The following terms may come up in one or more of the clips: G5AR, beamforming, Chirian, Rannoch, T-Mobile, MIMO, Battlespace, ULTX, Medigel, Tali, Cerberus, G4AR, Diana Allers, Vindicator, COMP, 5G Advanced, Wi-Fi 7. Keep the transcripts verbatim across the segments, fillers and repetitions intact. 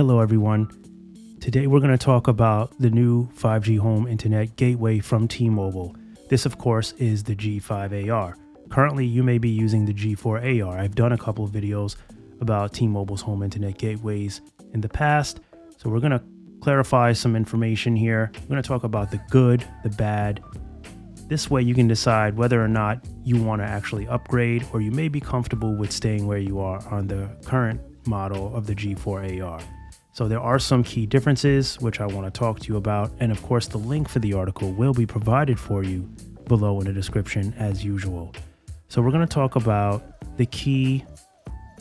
Hello everyone. Today we're going to talk about the new five G home internet gateway from T-Mobile. This of course is the G five A R. Currently you may be using the G four A R. I've done a couple of videos about T-Mobile's home internet gateways in the past. So we're going to clarify some information here. We're going to talk about the good, the bad. This way you can decide whether or not you want to actually upgrade, or you may be comfortable with staying where you are on the current model of the G four A R. So there are some key differences, which I want to talk to you about. And of course, the link for the article will be provided for you below in the description as usual. So we're going to talk about the key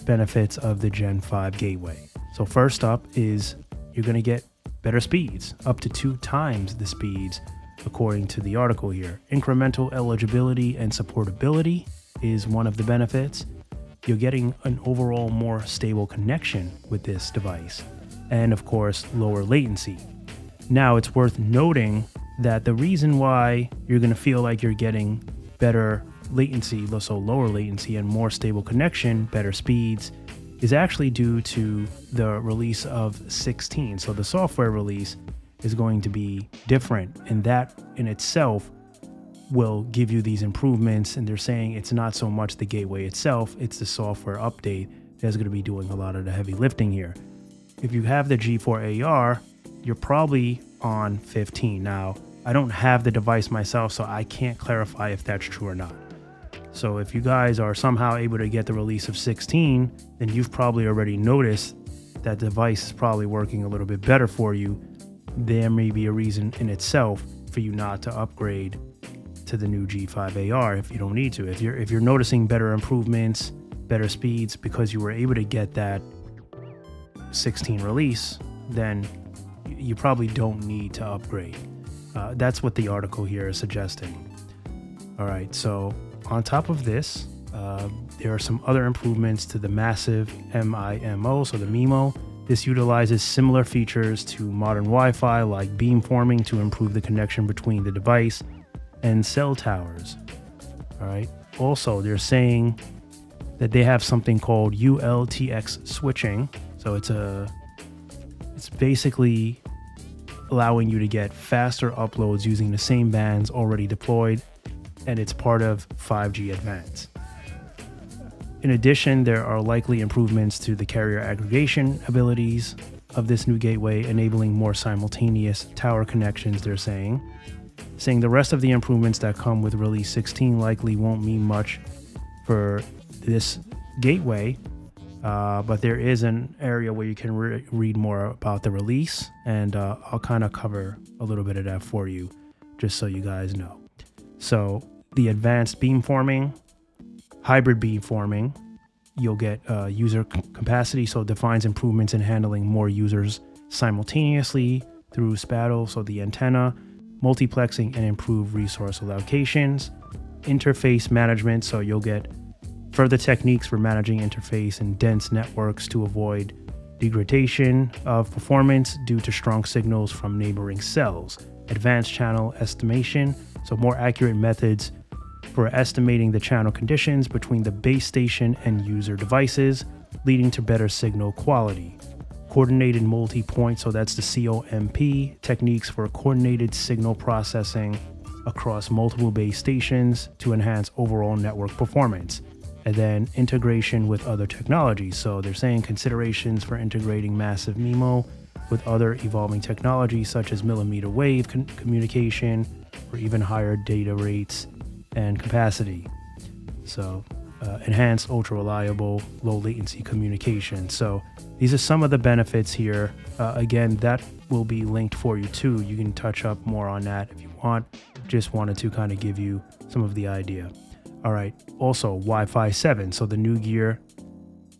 benefits of the Gen five gateway. So first up is you're going to get better speeds, up to two times the speeds, according to the article here. Incremental eligibility and supportability is one of the benefits. You're getting an overall more stable connection with this device. And of course, lower latency. Now it's worth noting that the reason why you're gonna feel like you're getting better latency, so lower latency and more stable connection, better speeds, is actually due to the release of sixteen. So the software release is going to be different, and that in itself will give you these improvements. And they're saying it's not so much the gateway itself, it's the software update that's gonna be doing a lot of the heavy lifting here. If you have the G four A R, you're probably on fifteen. Now, I don't have the device myself, so I can't clarify if that's true or not. So if you guys are somehow able to get the release of sixteen, then you've probably already noticed that device is probably working a little bit better for you. There may be a reason in itself for you not to upgrade to the new G five A R if you don't need to. If you're, if you're noticing better improvements, better speeds, because you were able to get that sixteen release, then you probably don't need to upgrade. Uh, that's what the article here is suggesting. All right, so on top of this, uh, there are some other improvements to the massive M I M O, so the MIMO. This utilizes similar features to modern Wi-Fi like beamforming to improve the connection between the device and cell towers. All right, also they're saying that they have something called U L T X switching. So it's a, it's basically allowing you to get faster uploads using the same bands already deployed, and it's part of five G Advanced. In addition, there are likely improvements to the carrier aggregation abilities of this new gateway, enabling more simultaneous tower connections, they're saying. Saying the rest of the improvements that come with release sixteen likely won't mean much for this gateway, Uh, but there is an area where you can re read more about the release, and uh, I'll kind of cover a little bit of that for you, just so you guys know. So the advanced beamforming, hybrid beamforming, you'll get uh, user capacity, so it defines improvements in handling more users simultaneously through S P A D L, so the antenna, multiplexing and improved resource allocations, interface management, so you'll get further techniques for managing interface and dense networks to avoid degradation of performance due to strong signals from neighboring cells. Advanced channel estimation, so more accurate methods for estimating the channel conditions between the base station and user devices, leading to better signal quality. Coordinated multi-point, so that's the COMP, techniques for coordinated signal processing across multiple base stations to enhance overall network performance. And then integration with other technologies. So they're saying considerations for integrating massive MIMO with other evolving technologies such as millimeter wave con communication or even higher data rates and capacity. So uh, enhanced ultra reliable, low latency communication. So these are some of the benefits here. Uh, again, that will be linked for you too. You can touch up more on that if you want. Just wanted to kind of give you some of the idea. All right, also Wi-Fi seven. So the new gear,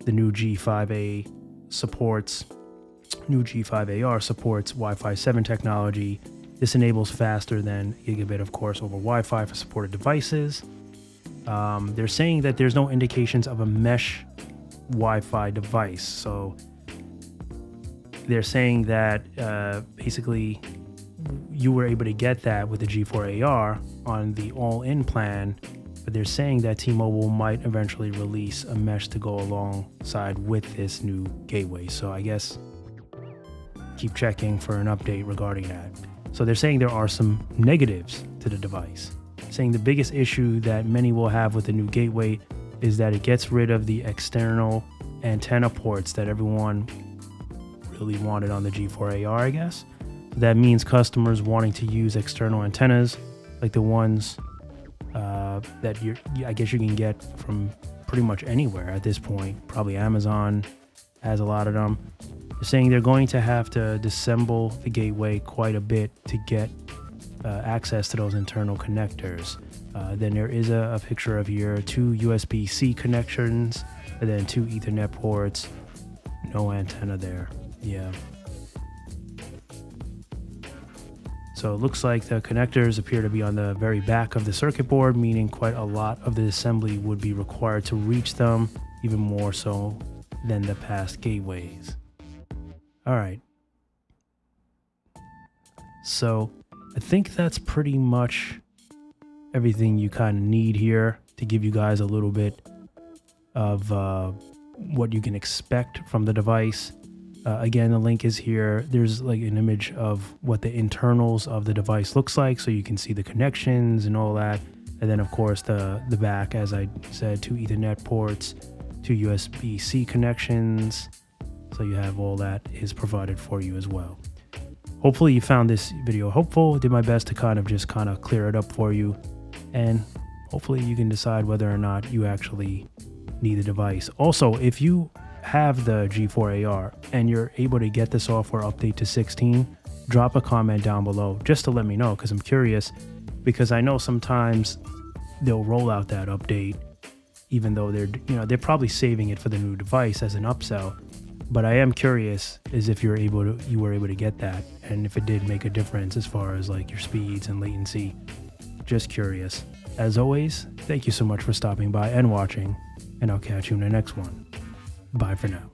the new G five A supports, new G five A R supports Wi-Fi seven technology. This enables faster than gigabit, of course, over Wi-Fi for supported devices. Um, they're saying that there's no indications of a mesh Wi-Fi device. So they're saying that uh, basically you were able to get that with the G four A R on the all-in plan. But they're saying that T-Mobile might eventually release a mesh to go alongside with this new gateway. So I guess keep checking for an update regarding that. So they're saying there are some negatives to the device, saying the biggest issue that many will have with the new gateway is that it gets rid of the external antenna ports that everyone really wanted on the G four A R, I guess. That means customers wanting to use external antennas, like the ones uh, that you're, I guess you can get from pretty much anywhere at this point. Probably Amazon has a lot of them. They're saying they're going to have to disassemble the gateway quite a bit to get uh, access to those internal connectors. Uh, then there is a, a picture of your two U S B C connections and then two Ethernet ports. No antenna there. Yeah. So it looks like the connectors appear to be on the very back of the circuit board, meaning quite a lot of the assembly would be required to reach them, even more so than the past gateways. All right. So I think that's pretty much everything you kind of need here to give you guys a little bit of uh, what you can expect from the device. Uh, again, the link is here. There's like an image of what the internals of the device looks like, so you can see the connections and all that. And then of course the, the back, as I said, two Ethernet ports, two U S B C connections. So you have all that is provided for you as well. Hopefully you found this video helpful. Did my best to kind of just kind of clear it up for you. And hopefully you can decide whether or not you actually need the device. Also, if you have the G four A R and you're able to get the software update to sixteen, drop a comment down below just to let me know, because I'm curious, because I know sometimes they'll roll out that update even though they're, you know, they're probably saving it for the new device as an upsell, but I am curious is if you're able to you were able to get that and if it did make a difference as far as like your speeds and latency. Just curious. As always, thank you so much for stopping by and watching, and I'll catch you in the next one. Bye for now.